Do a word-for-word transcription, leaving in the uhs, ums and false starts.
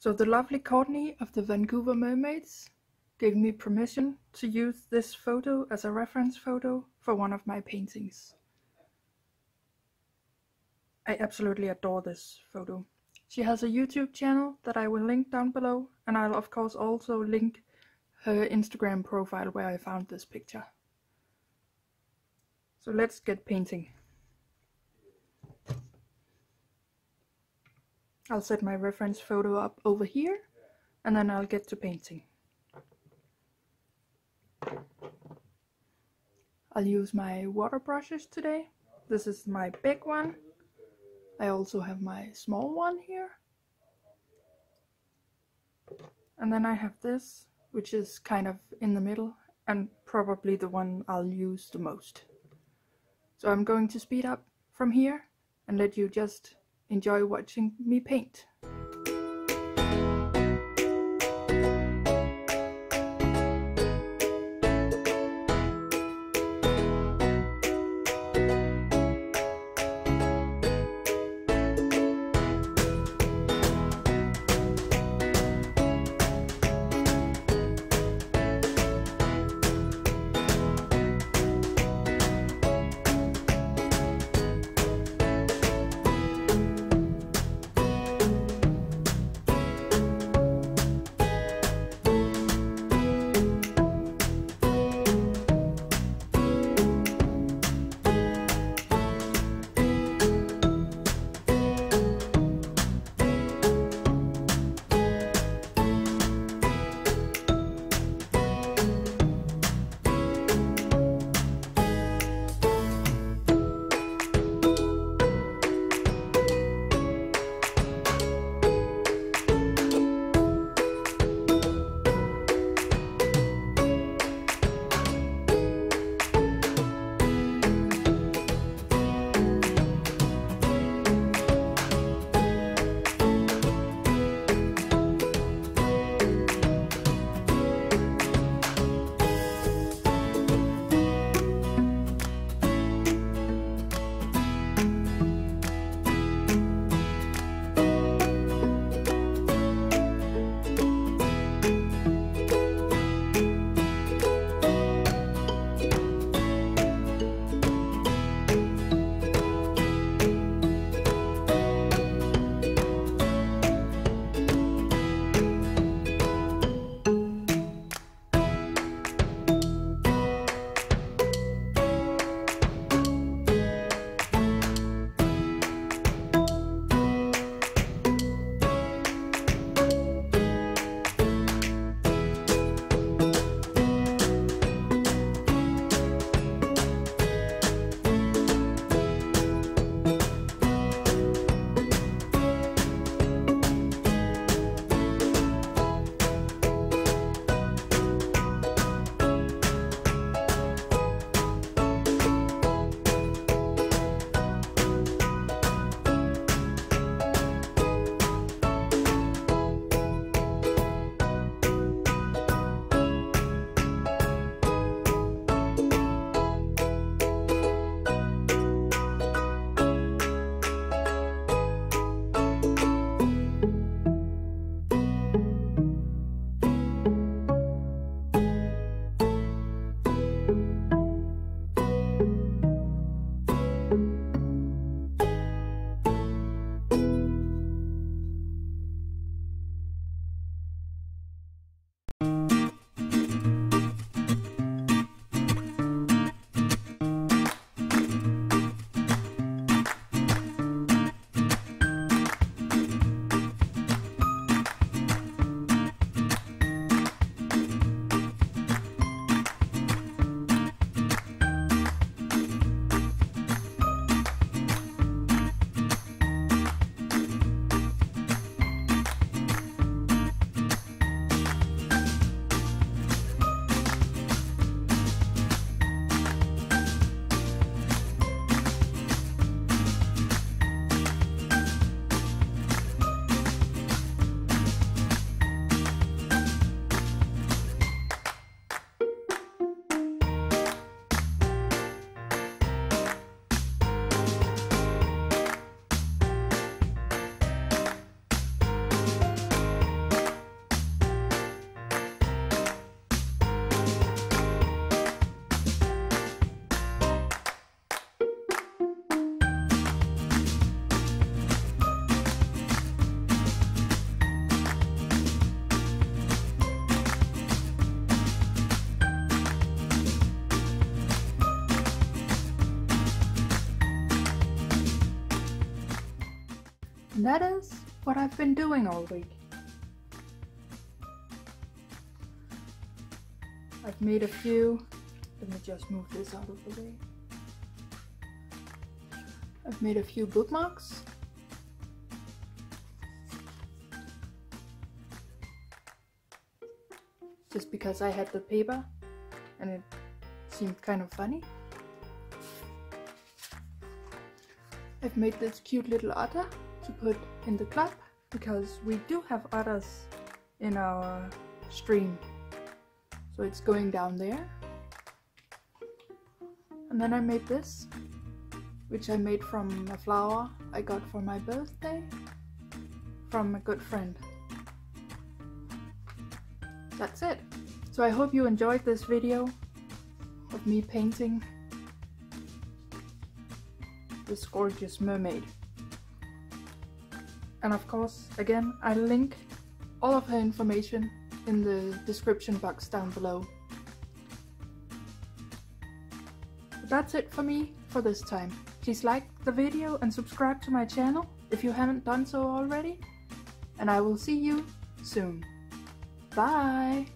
So the lovely Cortney of the Vancouver Mermaids gave me permission to use this photo as a reference photo for one of my paintings. I absolutely adore this photo. She has a YouTube channel that I will link down below, and I'll of course also link her Instagram profile where I found this picture. So let's get painting. I'll set my reference photo up over here, and then I'll get to painting. I'll use my water brushes today. This is my big one. I also have my small one here. And then I have this, which is kind of in the middle, and probably the one I'll use the most. So I'm going to speed up from here and let you just enjoy watching me paint. And that is what I've been doing all week. I've made a few, let me just move this out of the way. I've made a few bookmarks. Just because I had the paper and it seemed kind of funny. I've made this cute little otter to put in the club because we do have otters in our stream. So it's going down there. And then I made this, which I made from a flower I got for my birthday from a good friend. That's it. So I hope you enjoyed this video of me painting this gorgeous mermaid. And of course, again, I link all of her information in the description box down below. But that's it for me for this time. Please like the video and subscribe to my channel if you haven't done so already. And I will see you soon. Bye!